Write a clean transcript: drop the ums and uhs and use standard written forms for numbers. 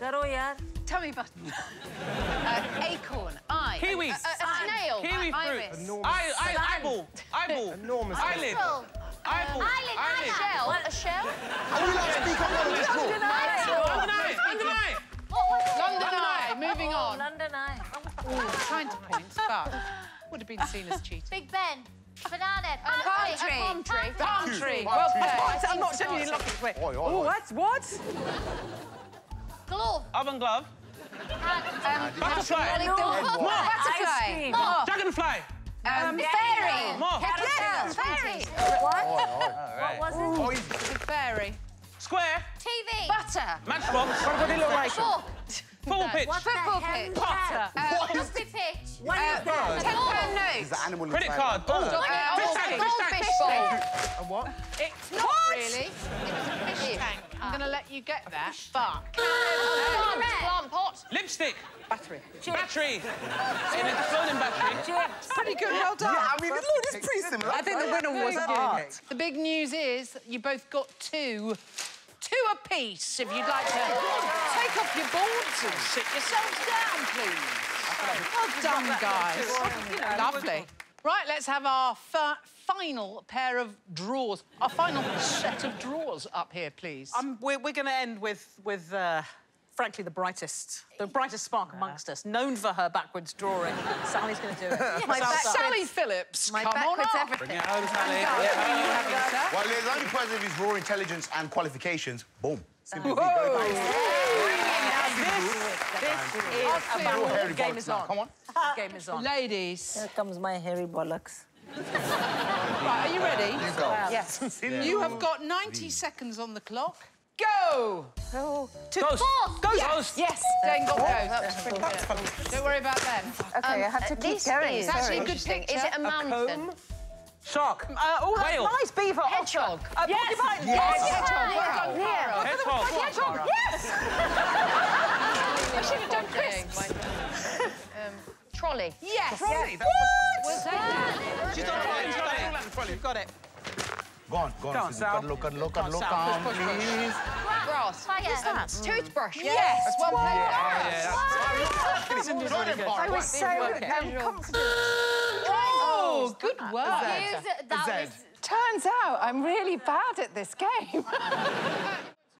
करो यार. Tummy button. Acorn. Eye. Kiwi. Snail. Kiwi fruit. Enormous. Eyeball. Eyeball. Enormous. Eyelid. Eyeball. Eyelid. Shell. A shell? Are we allowed to speak on London Eye? London Eye. London Eye. London Eye. Moving on. London Eye. Trying to point, but would have been seen as cheating. Big Ben. Banana. Palm tree. Palm tree. Well played. I'm not genuinely lucky. Wait. Oh, that's what? Glove. Oven glove. Butterfly. Butterfly. Dragonfly. Fairy. Fairy. What? What was it? Fairy. Square. TV. Butter. Matchbox. What does it look like? Fork. Football pitch. Football pitch. Potter. Rugby pitch. What is that? £10 note. Credit card. Fish tank. Fish tank. And what? It's not really. It's a fish tank. I'm going to let you get that, but... Plant pot. Lipstick. Battery. Battery. It's a golden battery. Pretty good, well done. Yeah, I mean, look, it's pretty similar. I think the winner was art. The big news is you both got two apiece, if you'd like to take off your boards and sit yourselves down, please. Well done, guys. Lovely. Right, let's have our final pair of drawers, our final set of drawers up here, please. We're going to end with frankly, the brightest spark amongst us, known for her backwards drawing. Sally's going to do it. Sally Phillips, my backwards everything. Bring it home, Sally. Well, there's only prize of his raw intelligence and qualifications. Boom. Simply go back. This is a game is on. Come on. Game is on. Ladies. Here comes my hairy bollocks. Right, are you ready? Yes. You have got 90 seconds on the clock. Go! Oh. To Ghost. Forth. Ghost. Yes. Yes. Jane got Ghost. Don't worry about them. OK, I have to keep going. It's actually a good thing. Is it a mountain? Shark. Oh, that's nice, beaver. Hedgehog. Porcupine. Yes. Hedgehog. Hedgehog. Yes! I should have done crisps. Trolley. Yes. Trolley. What? She's done a trolley. You've got it. Go on, go on. Look on, please. Grass. Fire. What's that? Toothbrush. Yes. One more. I was so confident. Oh, good work. Turns out I'm really bad at this game.